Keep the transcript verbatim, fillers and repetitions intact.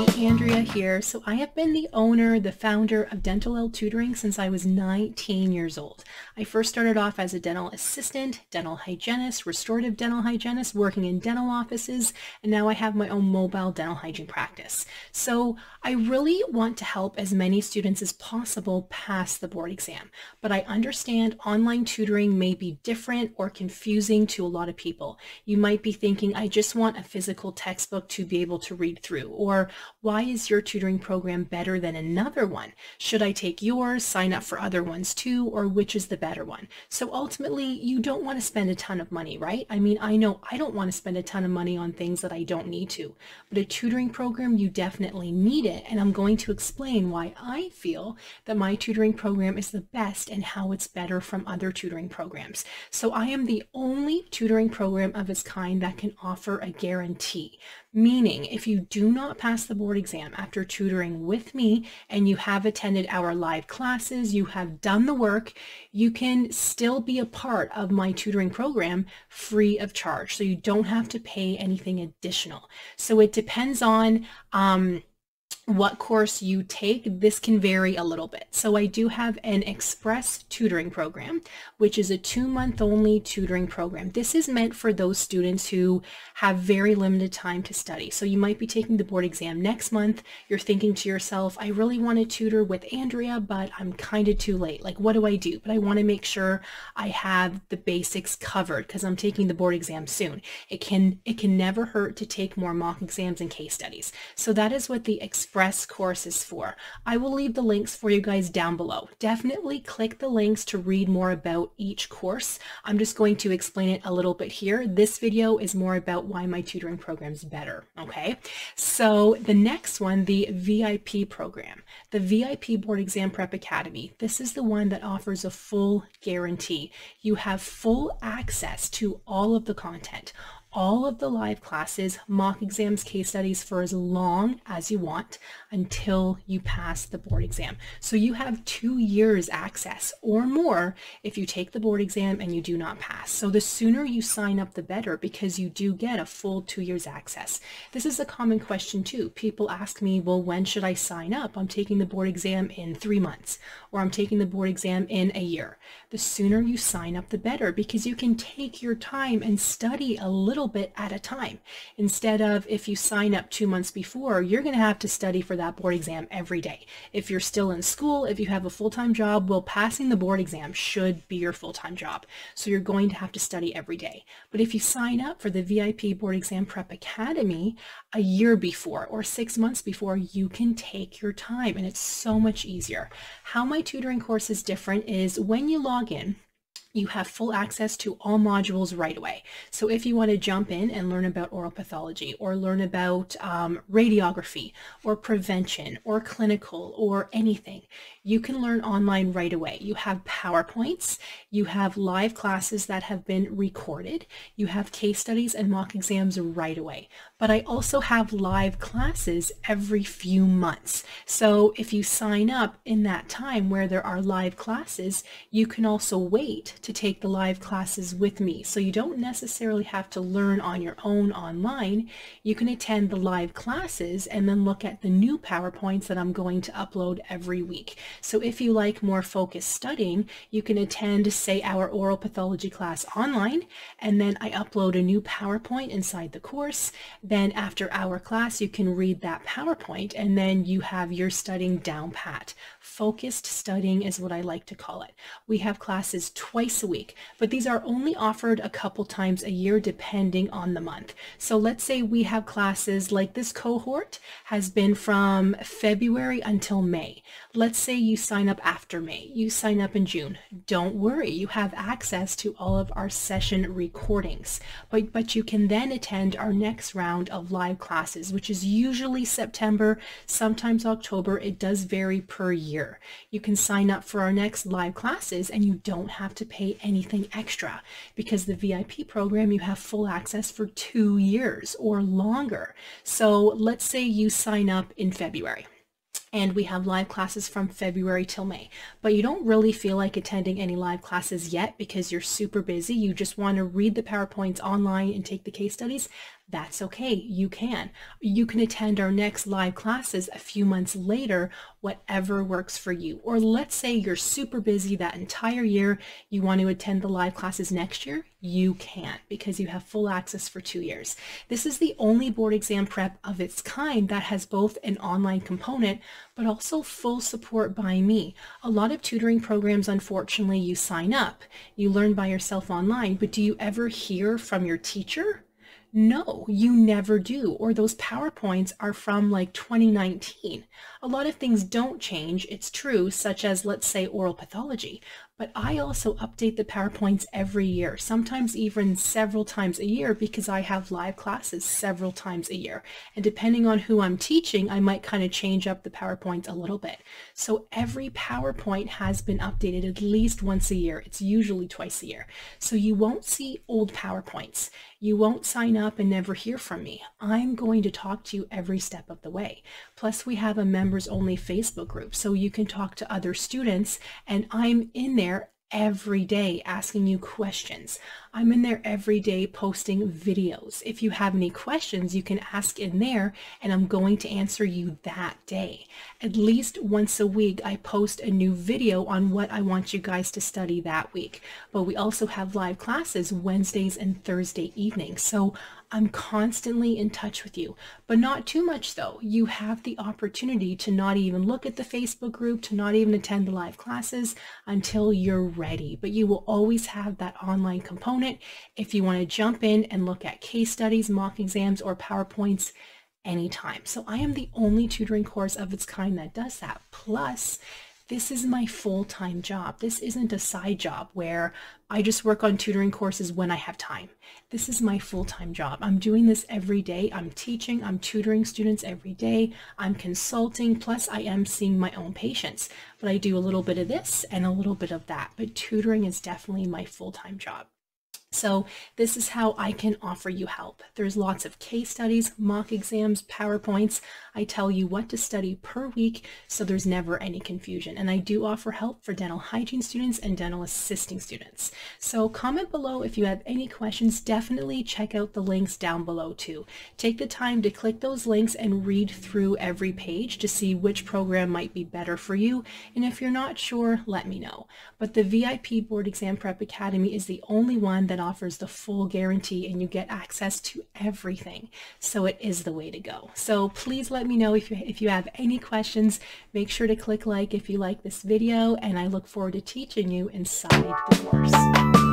everybody, Andrea here. So I have been the owner, the founder of Dentalelle Tutoring since I was nineteen years old. I first started off as a dental assistant, dental hygienist, restorative dental hygienist, working in dental offices, and now I have my own mobile dental hygiene practice. So I really want to help as many students as possible pass the board exam, but I understand online tutoring may be different or confusing to a lot of people. You might be thinking, I just want a physical textbook to be able to read through, or why is your tutoring program better than another one? Should I take yours, sign up for other ones too, or which is the better one? So ultimately, you don't want to spend a ton of money, right? I mean, I know I don't want to spend a ton of money on things that I don't need to, but a tutoring program, you definitely need it, and I'm going to explain why I feel that my tutoring program is the best and how it's better from other tutoring programs. So I am the only tutoring program of its kind that can offer a guarantee, meaning if you do not pass the board exam after tutoring with me and you have attended our live classes, you have done the work, you can still be a part of my tutoring program free of charge. So you don't have to pay anything additional. So it depends on um, what course you take. This can vary a little bit. So I do have an express tutoring program, which is a two-month only tutoring program. This is meant for those students who have very limited time to study. So you might be taking the board exam next month. You're thinking to yourself, I really want to tutor with Andrea, but I'm kind of too late. Like, what do I do? But I want to make sure I have the basics covered because I'm taking the board exam soon. It can, it can never hurt to take more mock exams and case studies. So that is what the express course is for. I will leave the links for you guys down below. Definitely click the links to read more about each course. I'm just going to explain it a little bit here. This video is more about why my tutoring program is better, okay? So the next one, the V I P program, the V I P Board Exam Prep Academy. This is the one that offers a full guarantee. You have full access to all of the content, all of the live classes, mock exams, case studies for as long as you want until you pass the board exam. So you have two years access or more if you take the board exam and you do not pass. So the sooner you sign up, the better, because you do get a full two years access. This is a common question too. People ask me, well, when should I sign up? I'm taking the board exam in three months, or I'm taking the board exam in a year. The sooner you sign up, the better, because you can take your time and study a little bit at a time, instead of if you sign up two months before, you're going to have to study for that board exam every day. If you're still in school, if you have a full-time job, well, passing the board exam should be your full-time job. So you're going to have to study every day. But if you sign up for the V I P Board Exam Prep Academy a year before or six months before, you can take your time and it's so much easier. How my tutoring course is different is when you log in, you have full access to all modules right away. So if you want to jump in and learn about oral pathology or learn about um, radiography or prevention or clinical or anything, you can learn online right away. You have PowerPoints, you have live classes that have been recorded, you have case studies and mock exams right away. But I also have live classes every few months. So if you sign up in that time where there are live classes, you can also wait to take the live classes with me. So you don't necessarily have to learn on your own online. You can attend the live classes and then look at the new PowerPoints that I'm going to upload every week. So if you like more focused studying, you can attend, say, our oral pathology class online, and then I upload a new PowerPoint inside the course. Then after our class, you can read that PowerPoint, and then you have your studying down pat. Focused studying is what I like to call it. We have classes twice a week, but these are only offered a couple times a year depending on the month. So let's say we have classes like this cohort has been from February until May. Let's say you sign up after May, you sign up in June. Don't worry, you have access to all of our session recordings, but, but you can then attend our next round of live classes, which is usually September, sometimes October. It does vary per year. You can sign up for our next live classes and you don't have to pay anything extra, because the V I P program, you have full access for two years or longer. So let's say you sign up in February, and we have live classes from February till May, but you don't really feel like attending any live classes yet because you're super busy. You just want to read the PowerPoints online and take the case studies. that's okay, you can. You can attend our next live classes a few months later, whatever works for you. Or let's say you're super busy that entire year, you want to attend the live classes next year, you can, because you have full access for two years. This is the only board exam prep of its kind that has both an online component, but also full support by me. A lot of tutoring programs, unfortunately, you sign up, you learn by yourself online, but do you ever hear from your teacher? No, you never do. Or those PowerPoints are from like twenty nineteen. A lot of things don't change, it's true, such as, let's say, oral pathology. But I also update the PowerPoints every year, sometimes even several times a year, because I have live classes several times a year. And depending on who I'm teaching, I might kind of change up the PowerPoints a little bit. So every PowerPoint has been updated at least once a year. It's usually twice a year. So you won't see old PowerPoints. You won't sign up and never hear from me. I'm going to talk to you every step of the way. Plus, we have a members-only Facebook group, so you can talk to other students, and I'm in there every day asking you questions. I'm in there every day posting videos. If you have any questions, you can ask in there and I'm going to answer you that day. At least once a week, I post a new video on what I want you guys to study that week. But we also have live classes Wednesdays and Thursday evenings. So I'm constantly in touch with you, but not too much though. You have the opportunity to not even look at the Facebook group, to not even attend the live classes until you're ready. But you will always have that online component if you want to jump in and look at case studies, mock exams, or PowerPoints anytime. So I am the only tutoring course of its kind that does that. Plus, this is my full-time job. This isn't a side job where I just work on tutoring courses when I have time. This is my full-time job. I'm doing this every day. I'm teaching, I'm tutoring students every day. I'm consulting, plus I am seeing my own patients. But I do a little bit of this and a little bit of that. But tutoring is definitely my full-time job. So this is how I can offer you help. There's lots of case studies, mock exams, PowerPoints. I tell you what to study per week, so there's never any confusion. And I do offer help for dental hygiene students and dental assisting students. So comment below if you have any questions. Definitely check out the links down below too. Take the time to click those links and read through every page to see which program might be better for you. And if you're not sure, let me know. But the V I P Board Exam Prep Academy is the only one that offers the full guarantee and you get access to everything. So it is the way to go. So please let me know if you, if you have any questions. Make sure to click like if you like this video, and I look forward to teaching you inside the course.